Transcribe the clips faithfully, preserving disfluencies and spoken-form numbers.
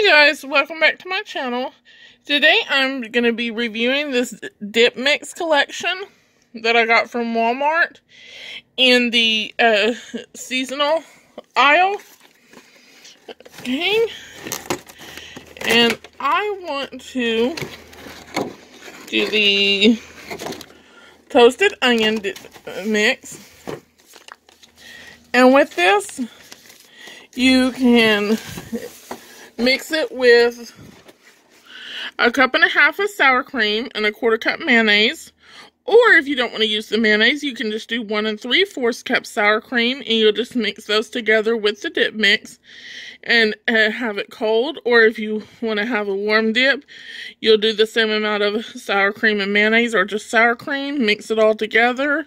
Hey guys, welcome back to my channel. Today I'm going to be reviewing this dip mix collection that I got from Walmart in the uh, seasonal aisle. Okay, and I want to do the toasted onion dip mix. And with this, you can mix it with a cup and a half of sour cream and a quarter cup mayonnaise. Or if you don't want to use the mayonnaise, you can just do one and three fourths cup sour cream, and you'll just mix those together with the dip mix and uh, have it cold. Or if you want to have a warm dip, you'll do the same amount of sour cream and mayonnaise, or just sour cream, mix it all together,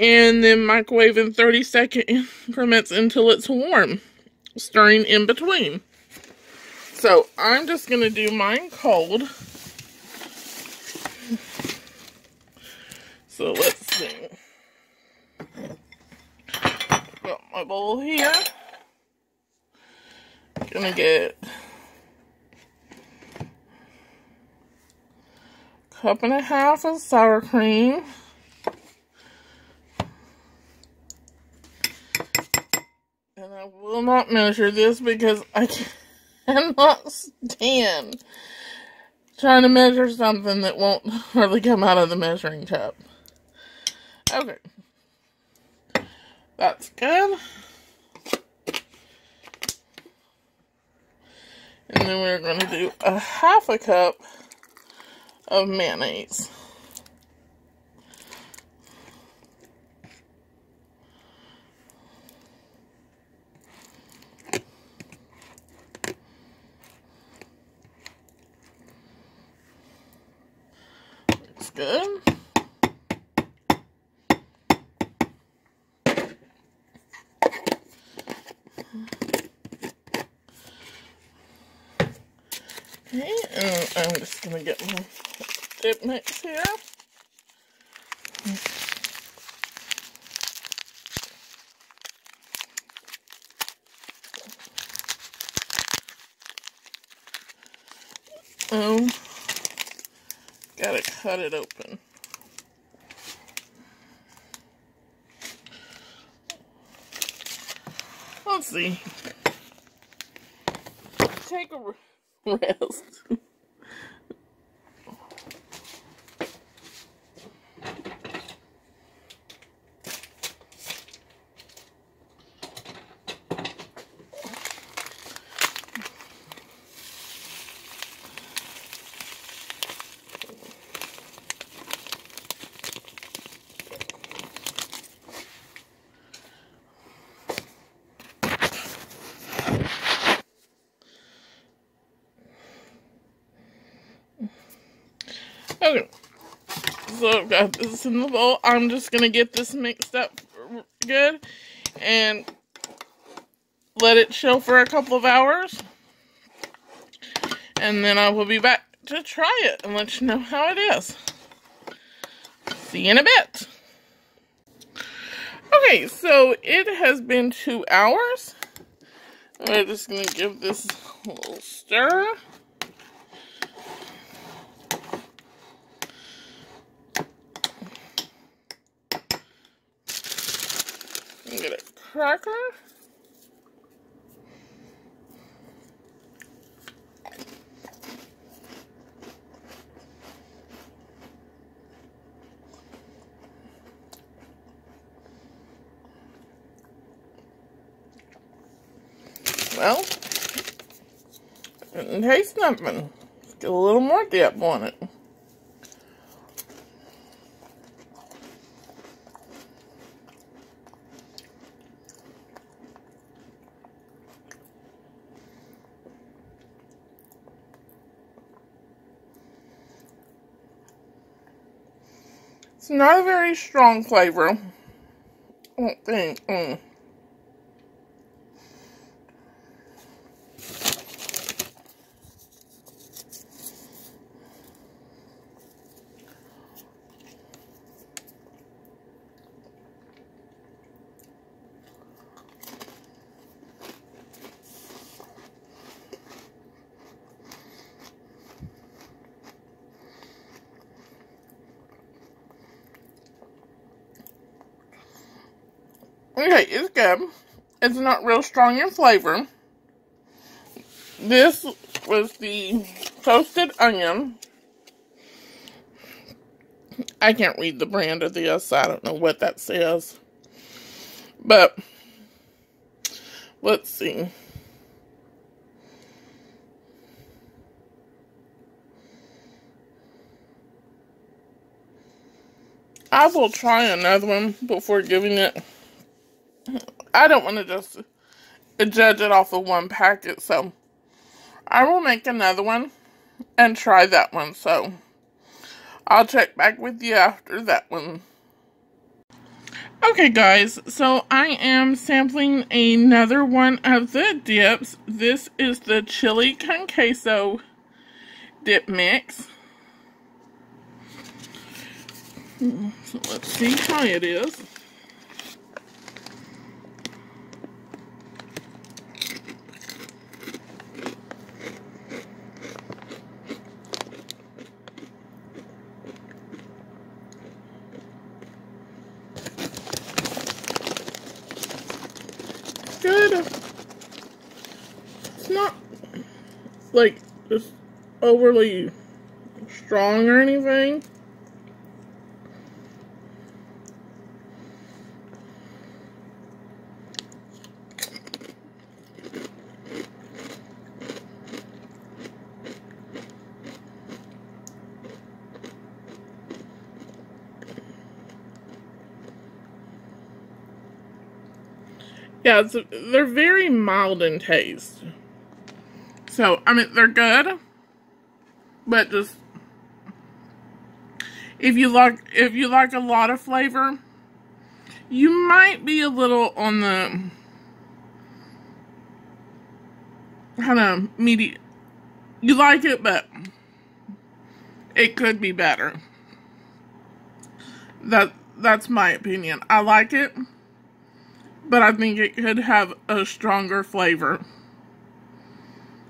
and then microwave in thirty second increments until it's warm, stirring in between. So I'm just going to do mine cold. So let's see. Got my bowl here. Gonna get a cup and a half of sour cream. And I will not measure this because I can't. I'm not stand trying to measure something that won't hardly come out of the measuring cup. Okay. That's good. And then we're going to do a half a cup of mayonnaise. Good. Okay, and I'm just gonna get my dip mix here. Um. Gotta cut it open. Let's see. Take a rest. Okay, so I've got this in the bowl. I'm just going to get this mixed up good and let it chill for a couple of hours. And then I will be back to try it and let you know how it is. See you in a bit. Okay, so it has been two hours. We're just going to give this a little stir. Get a cracker. Well, it didn't taste nothing. Let's get a little more dip on it. It's not a very strong flavor, I don't think. Mm. Okay, it's good. It's not real strong in flavor. This was the toasted onion. I can't read the brand of this. So I don't know what that says. But let's see. I will try another one before giving it. I don't want to just judge it off of one packet, so I will make another one and try that one. So I'll check back with you after that one. Okay, guys, so I am sampling another one of the dips. This is the chili con queso dip mix. So let's see how it is. Good. It's not like just overly strong or anything. Yeah, it's, they're very mild in taste. So, I mean, they're good. But just, if you like, if you like a lot of flavor, you might be a little on the kind of meaty. You like it, but it could be better. That, that's my opinion. I like it. But I think it could have a stronger flavor.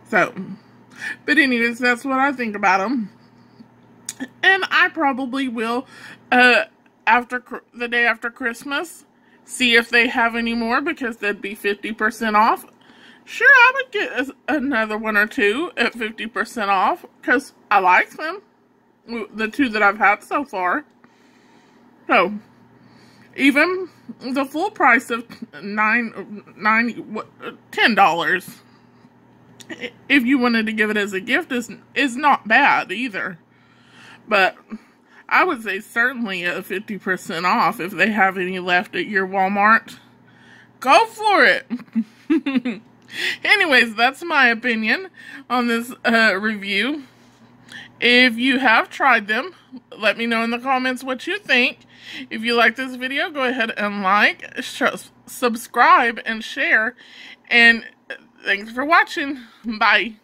So, but anyways, that's what I think about them. And I probably will, uh, after the day after Christmas, see if they have any more, because that'd be fifty percent off. Sure, I would get another one or two at fifty percent off, because I like them. The two that I've had so far. So, even the full price of nine, nine, ten dollars, if you wanted to give it as a gift, is is not bad either. But I would say certainly a fifty percent off if they have any left at your Walmart. Go for it. Anyways, that's my opinion on this uh, review. If you have tried them, let me know in the comments what you think. If you like this video, go ahead and like, subscribe, and share. And thanks for watching. Bye.